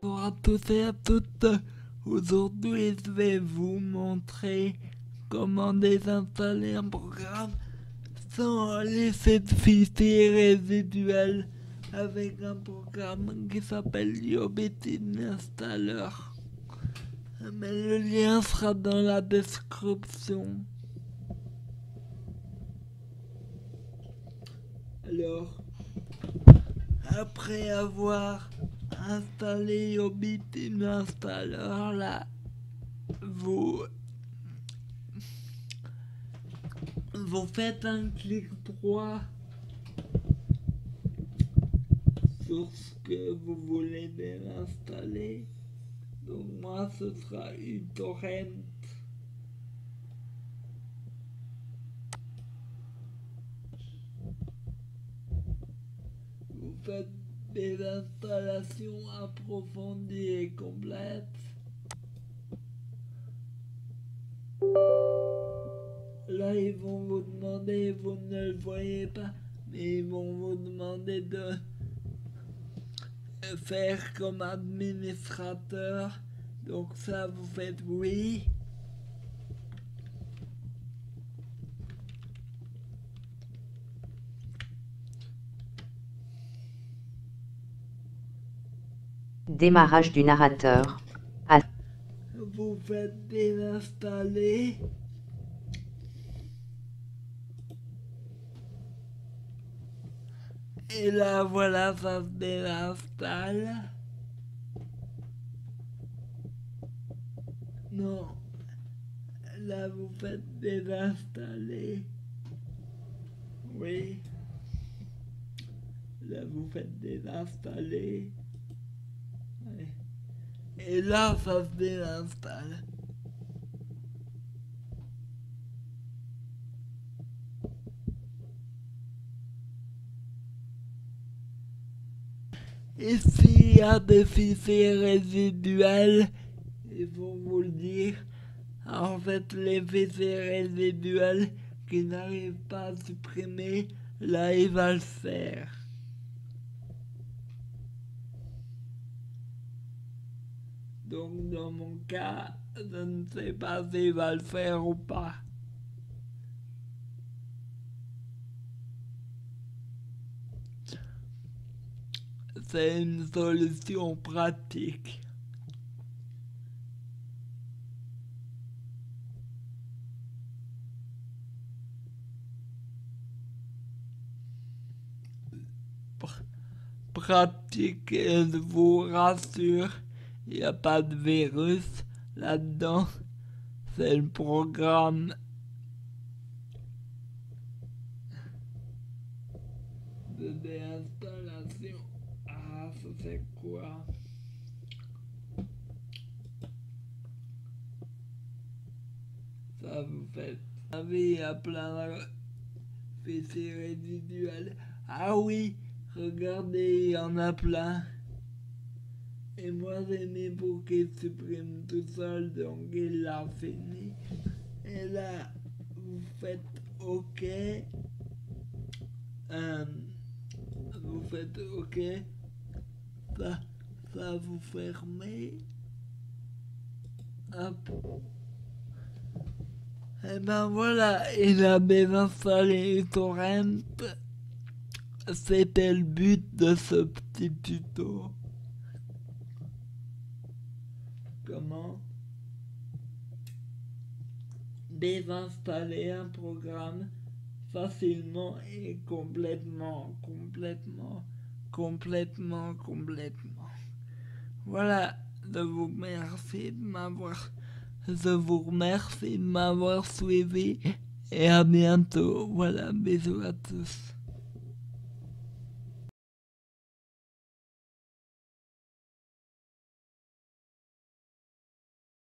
Bonjour à tous et à toutes, aujourd'hui je vais vous montrer comment désinstaller un programme sans laisser de fichiers résiduels avec un programme qui s'appelle IObit Uninstaller. Mais le lien sera dans la description. Alors, après avoir installer IObit Uninstaller, là vous faites un clic droit sur ce que vous voulez désinstaller. Donc moi ce sera uTorrent. Vous faites des installations approfondies et complètes. Là, ils vont vous demander, vous ne le voyez pas, mais ils vont vous demander de faire comme administrateur. Donc ça, vous faites oui. Démarrage du narrateur. Vous faites désinstaller. Et là, voilà, ça se désinstalle. Non. Là, vous faites désinstaller. Oui. Là, vous faites désinstaller. Et là, ça se désinstalle. Et s'il y a des fichiers résiduels, ils vont vous le dire. En fait, les fichiers résiduels qui n'arrivent pas à supprimer, là, ils vont le faire. Donc dans mon cas, je ne sais pas s'il va le faire ou pas. C'est une solution pratique. Pratique, elle vous rassure. Il n'y a pas de virus là-dedans, c'est le programme. De désinstallation. Ah, ça c'est quoi? Ça vous fait... Ah oui, il y a plein de fichiers résiduels. Ah oui, regardez, il y en a plein. Et moi j'ai mis pour qu'il supprime tout seul, donc il l'a fini. Et là, vous faites OK. Vous faites OK. Ça vous fermez. Hop. Et ben voilà, il a désinstallé uTorrent. C'était le but de ce petit tuto. Comment désinstaller un programme facilement et complètement. Voilà, je vous remercie de m'avoir suivi et à bientôt. Voilà, bisous à tous.